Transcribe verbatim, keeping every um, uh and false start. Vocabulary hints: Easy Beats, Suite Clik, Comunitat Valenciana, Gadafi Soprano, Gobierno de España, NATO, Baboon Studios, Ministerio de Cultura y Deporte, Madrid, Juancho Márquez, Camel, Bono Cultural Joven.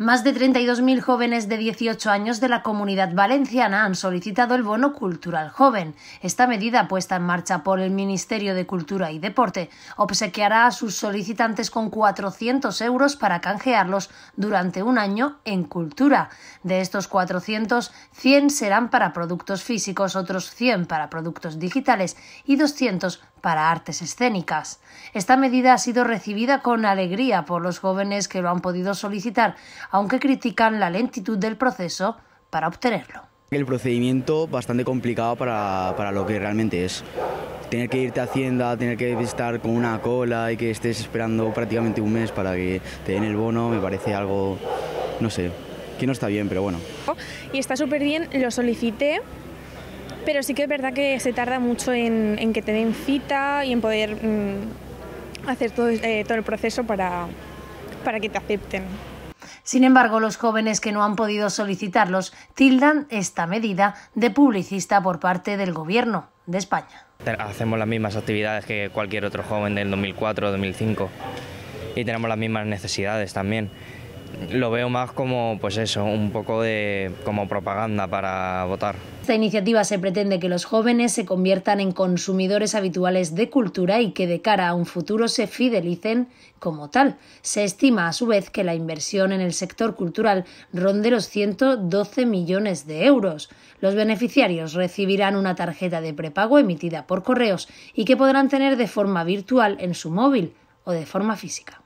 Más de treinta y dos mil jóvenes de dieciocho años de la Comunitat Valenciana han solicitado el Bono Cultural Joven. Esta medida, puesta en marcha por el Ministerio de Cultura y Deporte, obsequiará a sus solicitantes con cuatrocientos euros para canjearlos durante un año en cultura. De estos cuatrocientos, cien serán para productos físicos, otros cien para productos digitales y doscientos para artes escénicas. Esta medida ha sido recibida con alegría por los jóvenes que lo han podido solicitar, aunque critican la lentitud del proceso para obtenerlo. El procedimiento bastante complicado para, para lo que realmente es. Tener que irte a Hacienda, tener que estar con una cola y que estés esperando prácticamente un mes para que te den el bono, me parece algo, no sé, que no está bien, pero bueno. Y está súper bien, lo solicité, pero sí que es verdad que se tarda mucho en, en que te den cita y en poder mm, hacer todo, eh, todo el proceso para, para que te acepten. Sin embargo, los jóvenes que no han podido solicitarlos tildan esta medida de publicista por parte del Gobierno de España. Hacemos las mismas actividades que cualquier otro joven del dos mil cuatro o dos mil cinco y tenemos las mismas necesidades también. Lo veo más como, pues eso, un poco de como propaganda para votar. Esta iniciativa se pretende que los jóvenes se conviertan en consumidores habituales de cultura y que de cara a un futuro se fidelicen como tal. Se estima a su vez que la inversión en el sector cultural ronde los ciento doce millones de euros. Los beneficiarios recibirán una tarjeta de prepago emitida por correos y que podrán tener de forma virtual en su móvil o de forma física.